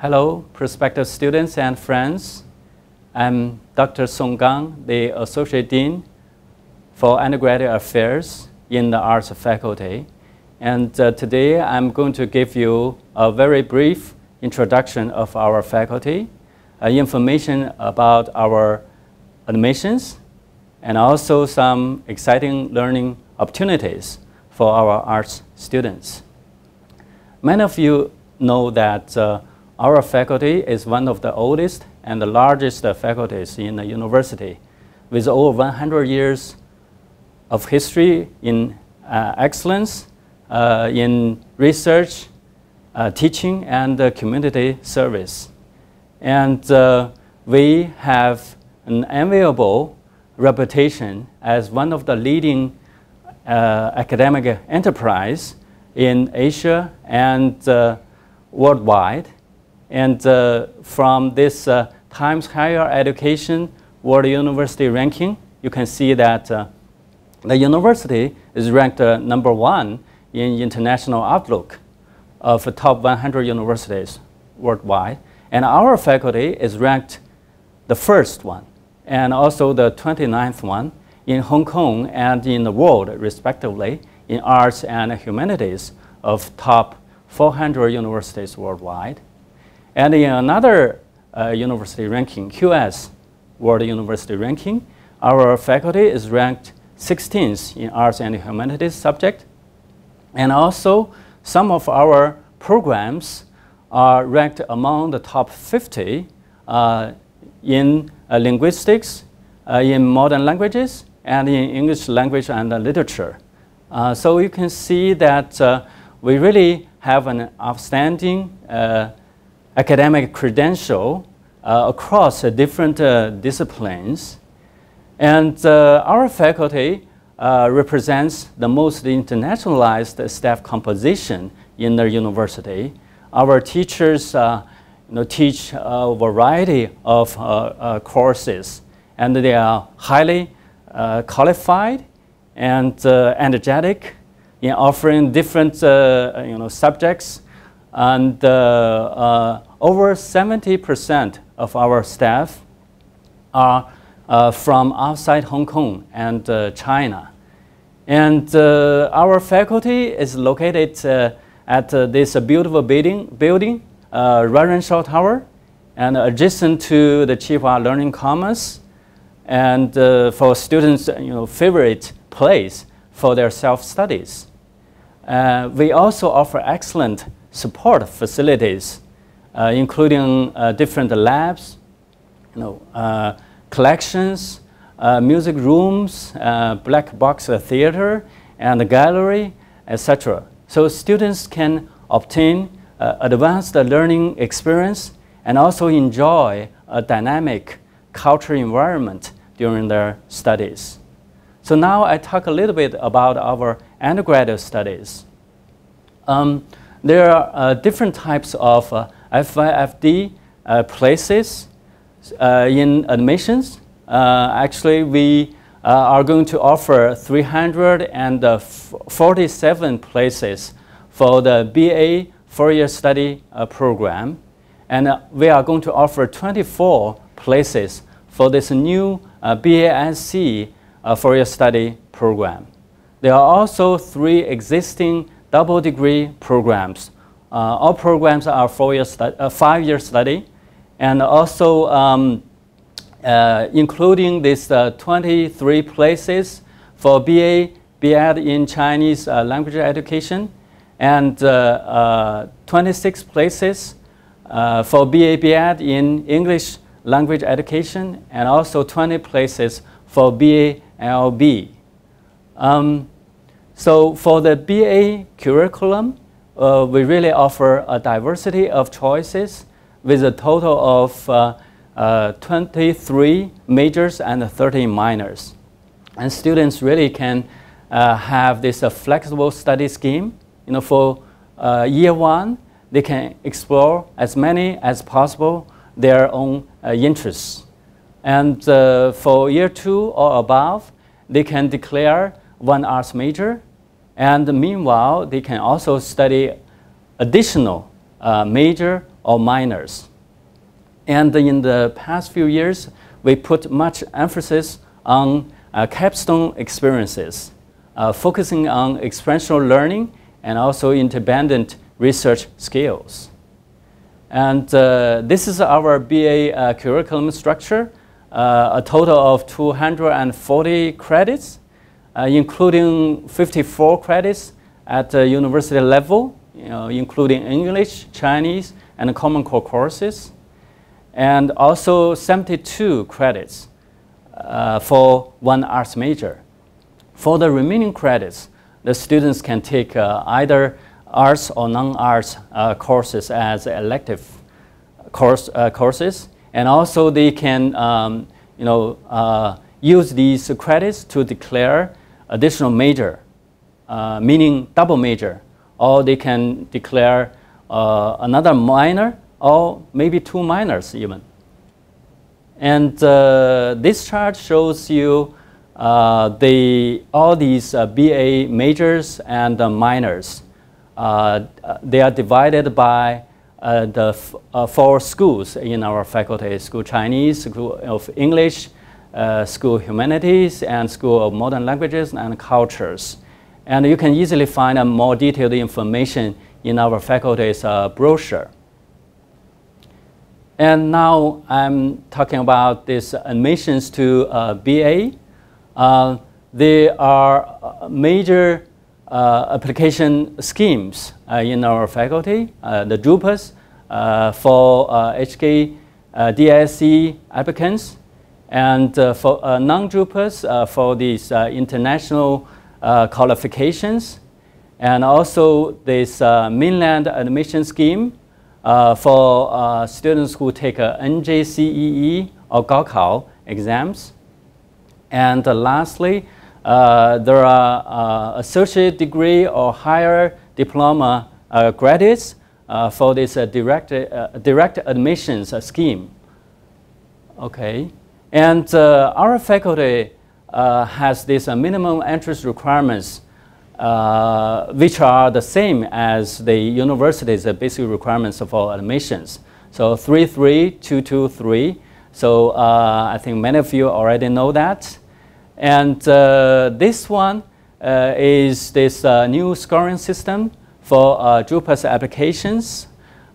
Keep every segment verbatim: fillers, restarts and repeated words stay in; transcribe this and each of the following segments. Hello, prospective students and friends. I'm Doctor Song Gang, the Associate Dean for Undergraduate Affairs in the Arts Faculty. And uh, today I'm going to give you a very brief introduction of our faculty, uh, information about our admissions, and also some exciting learning opportunities for our arts students. Many of you know that uh, our faculty is one of the oldest and the largest faculties in the university, with over one hundred years of history in uh, excellence, uh, in research, uh, teaching, and uh, community service. And uh, we have an enviable reputation as one of the leading uh, academic enterprise in Asia and uh, worldwide. And uh, from this uh, Times Higher Education World University ranking, you can see that uh, the university is ranked uh, number one in international outlook of the top one hundred universities worldwide. And our faculty is ranked the first one and also the twenty-ninth one in Hong Kong and in the world, respectively, in arts and humanities of top four hundred universities worldwide. And in another uh, university ranking, Q S World University Ranking, our faculty is ranked sixteenth in arts and humanities subject. And also, some of our programs are ranked among the top fifty uh, in uh, linguistics, uh, in modern languages, and in English language and uh, literature. Uh, so you can see that uh, we really have an outstanding uh, academic credential uh, across uh, different uh, disciplines. And uh, our faculty uh, represents the most internationalized staff composition in the university. Our teachers uh, you know, teach a variety of uh, uh, courses, and they are highly uh, qualified and uh, energetic in offering different uh, you know, subjects. And uh, uh, over seventy percent of our staff are uh, from outside Hong Kong and uh, China. And uh, our faculty is located uh, at uh, this uh, beautiful building, building uh, Ranshaw Tower, and adjacent to the Chihuahua Learning Commons, and uh, for students, you know, favorite place for their self-studies. Uh, we also offer excellent support facilities, uh, including uh, different labs, you know, uh, collections, uh, music rooms, uh, black box theater, and the gallery, et cetera. So students can obtain uh, advanced learning experience and also enjoy a dynamic cultural environment during their studies. So now I talk a little bit about our undergraduate studies. Um, There are uh, different types of uh, F Y F D uh, places uh, in admissions. Uh, actually, we uh, are going to offer three hundred forty-seven places for the B A four-year study uh, program. And uh, we are going to offer twenty-four places for this new uh, B A S C uh, four-year study program. There are also three existing double degree programs. Uh, all programs are four-year stu- uh, five-year study, and also um, uh, including these uh, twenty-three places for B A, B A D in Chinese uh, language education, and uh, uh, twenty-six places uh, for B A, B A D in English language education, and also twenty places for B A L B. Um, So for the B A curriculum, uh, we really offer a diversity of choices with a total of uh, uh, twenty-three majors and thirteen minors. And students really can uh, have this uh, flexible study scheme. You know, for uh, year one, they can explore as many as possible their own uh, interests. And uh, for year two or above, they can declare one arts major. And meanwhile, they can also study additional uh, major or minors. And in the past few years, we put much emphasis on uh, capstone experiences, uh, focusing on experiential learning and also interdependent research skills. And uh, this is our B A uh, curriculum structure, uh, a total of two hundred forty credits, uh, including fifty-four credits at the university level, you know, including English, Chinese, and Common Core courses, and also seventy-two credits uh, for one arts major. For the remaining credits, the students can take uh, either arts or non-arts uh, courses as elective course, uh, courses, and also they can um, you know, uh, use these credits to declare additional major, uh, meaning double major, or they can declare uh, another minor, or maybe two minors even. And uh, this chart shows you uh, the, all these uh, B A majors and uh, minors. Uh, they are divided by uh, the f uh, four schools in our faculty: School Chinese, School of English, uh, School Humanities, and School of Modern Languages and Cultures. And you can easily find uh, more detailed information in our faculty's uh, brochure. And now I'm talking about these admissions to uh, B A. Uh, they are major Uh, application schemes uh, in our faculty, uh, the JUPAS uh, for uh, H K D S E uh, applicants, and uh, for uh, non-JUPAS uh, for these uh, international uh, qualifications, and also this uh, mainland admission scheme uh, for uh, students who take uh, N J C E E or Gaokao exams. And uh, lastly, Uh, there are uh, associate degree or higher diploma uh, graduates uh, for this uh, direct, uh, direct admissions uh, scheme. Okay, and uh, our faculty uh, has these uh, minimum entrance requirements, uh, which are the same as the university's uh, basic requirements for admissions. So three three, two two three. So uh, I think many of you already know that. And uh, this one uh, is this uh, new scoring system for uh, JUPAS applications.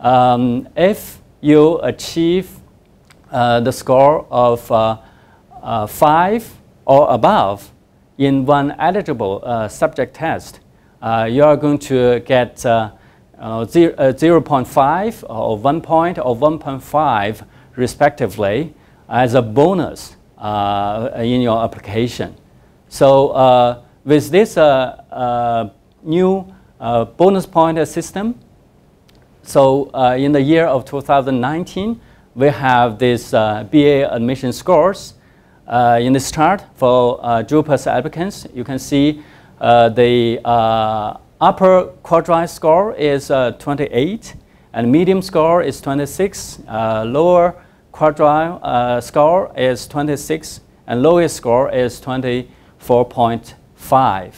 Um, if you achieve uh, the score of uh, uh, five or above in one eligible uh, subject test, uh, you are going to get uh, uh, zero point five or one point or one point five respectively as a bonus Uh, in your application. So uh, with this uh, uh, new uh, bonus point system, so uh, in the year of two thousand nineteen, we have this uh, B A admission scores uh, in this chart for uh, JUPAS applicants. You can see uh, the uh, upper quadrant score is uh, twenty-eight, and medium score is twenty-six, uh, lower quadrant uh, score is twenty-six, and lowest score is twenty-four point five.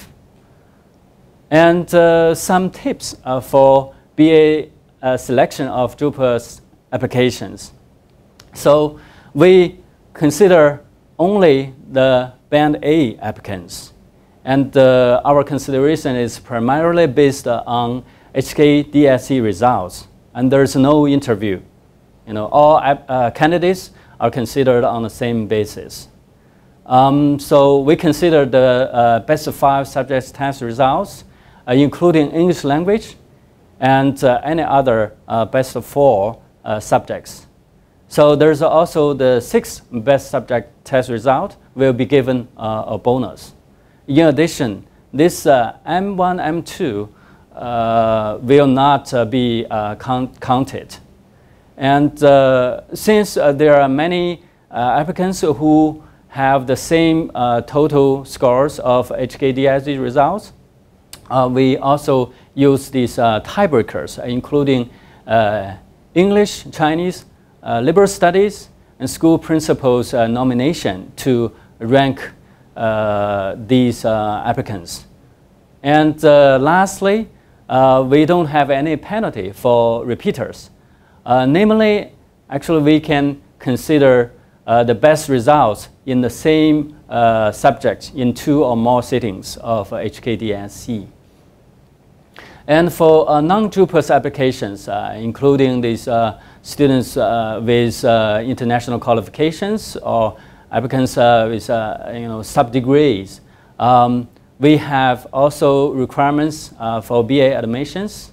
And uh, some tips uh, for B A uh, selection of JUPAS applications. So we consider only the Band A applicants, and uh, our consideration is primarily based uh, on H K D S E results, and there is no interview. You know, all uh, candidates are considered on the same basis. Um, so we consider the uh, best of five subjects test results, uh, including English language and uh, any other uh, best of four uh, subjects. So there's also the sixth best subject test result will be given uh, a bonus. In addition, this uh, M one, M two uh, will not uh, be uh, count counted. And uh, since uh, there are many uh, applicants who have the same uh, total scores of H K D S E results, uh, we also use these uh, tiebreakers, including uh, English, Chinese, uh, liberal studies, and school principals uh, nomination to rank uh, these uh, applicants. And uh, lastly, uh, we don't have any penalty for repeaters. Uh, namely, actually we can consider uh, the best results in the same uh, subject in two or more settings of uh, H K D S E. And for uh, non-JUPAS applications, uh, including these uh, students uh, with uh, international qualifications or applicants uh, with uh, you know, sub-degrees, um, we have also requirements uh, for B A admissions,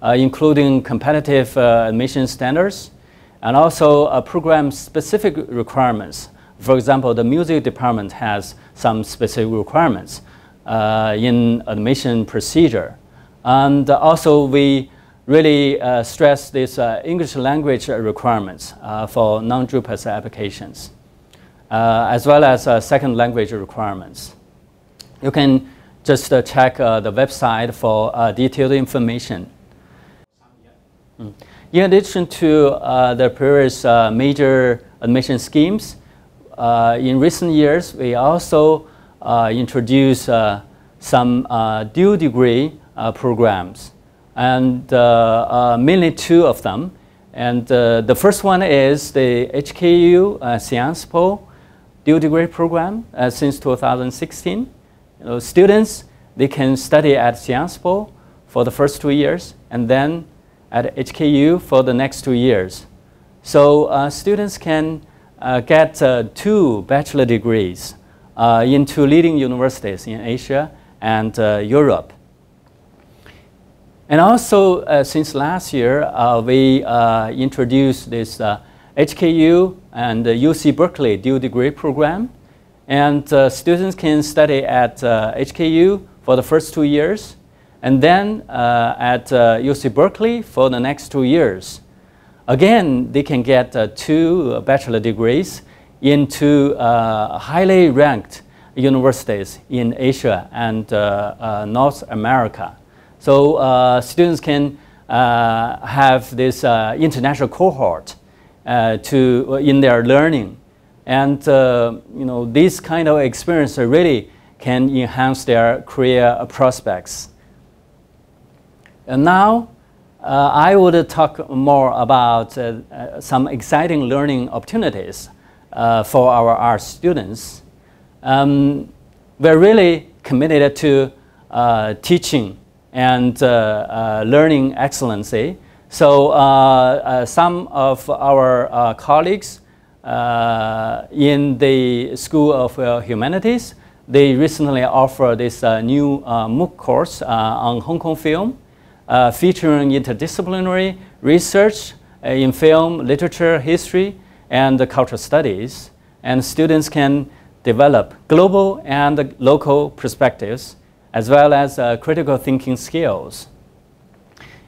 uh, including competitive uh, admission standards, and also uh, program-specific requirements. For example, the music department has some specific requirements uh, in admission procedure. And also we really uh, stress these uh, English language requirements uh, for non-JUPAS applications, uh, as well as uh, second language requirements. You can just uh, check uh, the website for uh, detailed information. Mm. In addition to uh, the previous uh, major admission schemes, uh, in recent years we also uh, introduced uh, some uh, dual degree uh, programs, and uh, uh, mainly two of them. And uh, the first one is the H K U uh, Sciences Po dual degree program uh, since two thousand sixteen. You know, students, they can study at Sciences Po for the first two years and then at H K U for the next two years. So uh, students can uh, get uh, two bachelor degrees uh, in two leading universities in Asia and uh, Europe. And also uh, since last year, uh, we uh, introduced this uh, H K U and uh, U C Berkeley dual degree program. And uh, students can study at uh, H K U for the first two years and then uh, at uh, U C Berkeley for the next two years. Again, they can get uh, two bachelor degrees into uh, highly ranked universities in Asia and uh, uh, North America. So uh, students can uh, have this uh, international cohort uh, to, in their learning. And uh, you know, this kind of experience really can enhance their career prospects. And now uh, I would talk more about uh, uh, some exciting learning opportunities uh, for our, our students. Um, we're really committed to uh, teaching and uh, uh, learning excellency. So uh, uh, some of our uh, colleagues Uh, in the School of uh, Humanities, they recently offered this uh, new uh, MOOC course uh, on Hong Kong film, uh, featuring interdisciplinary research in film, literature, history, and uh, cultural studies. And students can develop global and local perspectives, as well as uh, critical thinking skills.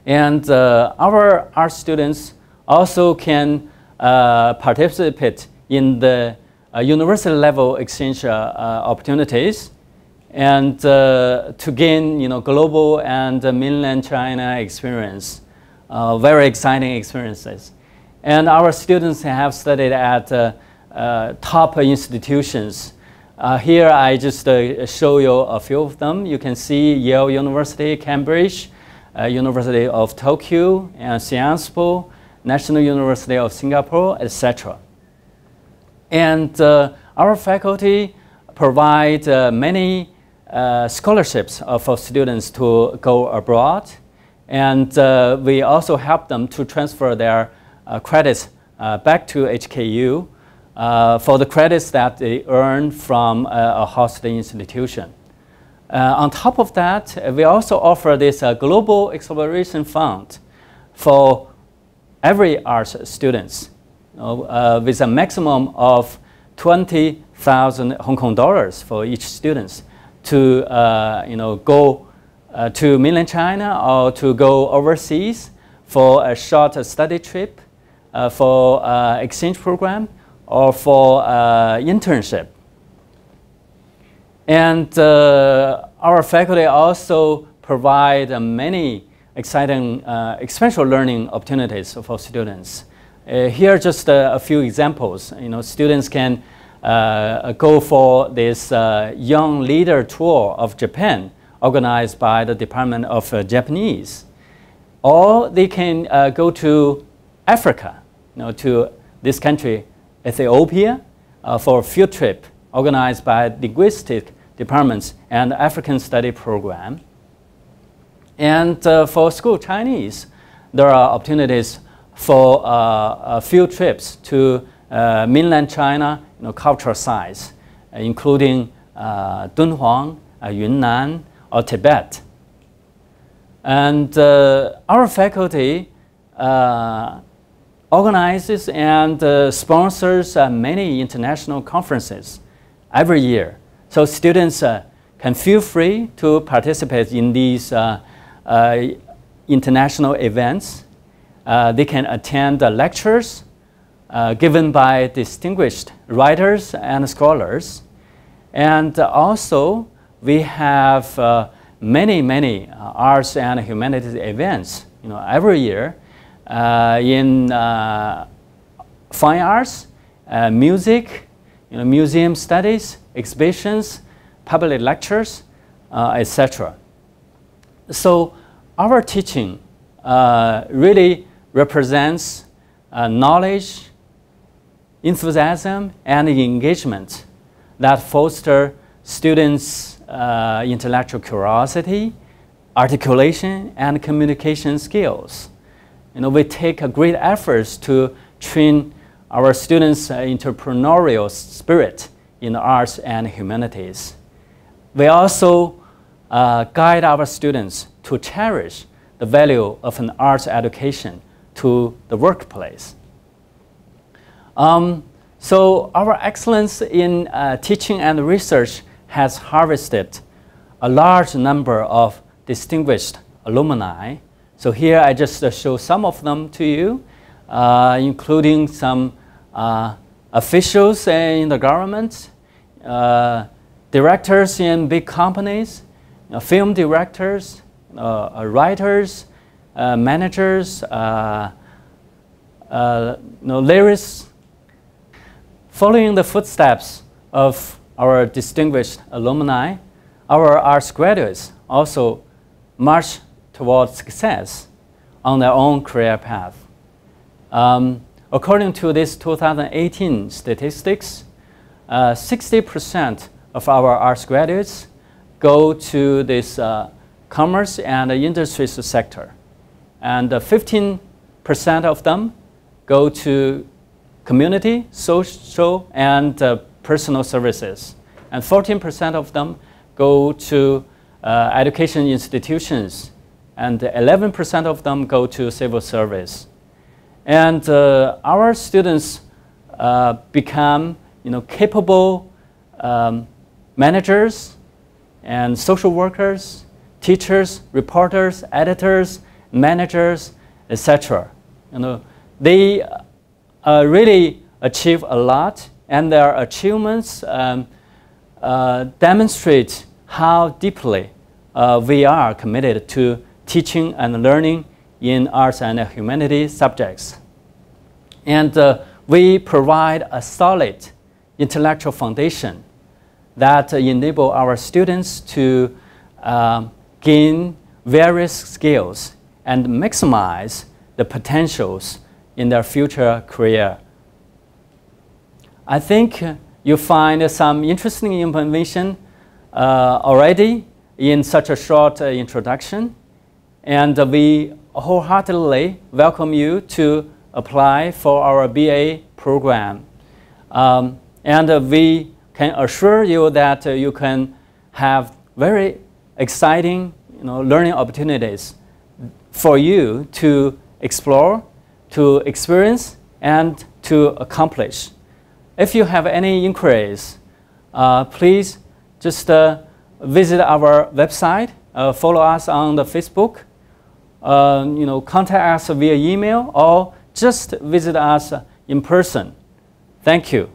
And uh, our, our students also can Uh, participate in the uh, university level exchange uh, uh, opportunities, and uh, to gain you know global and uh, mainland China experience, uh, very exciting experiences. And our students have studied at uh, uh, top institutions. Uh, here I just uh, show you a few of them. You can see Yale University, Cambridge, uh, University of Tokyo, and Sciences Po, National University of Singapore, et cetera. And uh, our faculty provide uh, many uh, scholarships uh, for students to go abroad, and uh, we also help them to transfer their uh, credits uh, back to H K U uh, for the credits that they earn from uh, a host institution. Uh, on top of that, we also offer this uh, Global Exploration Fund for every arts students you know, uh, with a maximum of twenty thousand Hong Kong dollars for each students to uh, you know, go uh, to mainland China or to go overseas for a short study trip, uh, for uh, exchange program, or for uh, internship. And uh, our faculty also provide uh, many exciting uh, experiential learning opportunities for students. Uh, here are just uh, a few examples. You know, students can uh, go for this uh, young leader tour of Japan organized by the Department of uh, Japanese. Or they can uh, go to Africa, you know, to this country, Ethiopia, uh, for a field trip organized by linguistic departments and African study program. And uh, for school Chinese, there are opportunities for uh, uh, field trips to uh, mainland China, you know, cultural sites, uh, including uh, Dunhuang, uh, Yunnan, or Tibet. And uh, our faculty uh, organizes and uh, sponsors uh, many international conferences every year. So students uh, can feel free to participate in these uh, uh, international events. Uh, they can attend the lectures uh, given by distinguished writers and scholars. And also, we have uh, many, many uh, arts and humanities events, you know, every year uh, in uh, fine arts, uh, music, you know, museum studies, exhibitions, public lectures, uh, et cetera. So our teaching uh, really represents uh, knowledge, enthusiasm, and engagement that foster students' Uh, intellectual curiosity, articulation, and communication skills. You know, we take a great efforts to train our students' uh, entrepreneurial spirit in the arts and humanities. We also uh, guide our students to cherish the value of an arts education to the workplace. Um, so our excellence in uh, teaching and research has harvested a large number of distinguished alumni. So here I just uh, show some of them to you, uh, including some uh, officials in the government, uh, directors in big companies, you know, film directors, uh, writers, uh, managers, uh, uh, you know, lyrics. Following the footsteps of our distinguished alumni, our arts graduates also march towards success on their own career path. Um, according to this two thousand eighteen statistics, sixty percent uh, of our arts graduates go to this uh, commerce and industry sector, and fifteen percent uh, of them go to community, social, and uh, personal services, and fourteen percent of them go to uh, education institutions, and eleven percent of them go to civil service. And uh, our students uh, become, you know, capable um, managers and social workers, teachers, reporters, editors, managers, et cetera. You know, they uh, really achieve a lot, and their achievements um, uh, demonstrate how deeply uh, we are committed to teaching and learning in arts and humanities subjects. And uh, we provide a solid intellectual foundation that uh, enable our students to uh, gain various skills and maximize the potentials in their future career. I think you find some interesting information uh, already in such a short uh, introduction, and we wholeheartedly welcome you to apply for our B A program. Um, and uh, we can assure you that uh, you can have very exciting, you know, learning opportunities for you to explore, to experience, and to accomplish. If you have any inquiries, uh, please just uh, visit our website, uh, follow us on the Facebook, uh, you know, contact us via email, or just visit us in person. Thank you.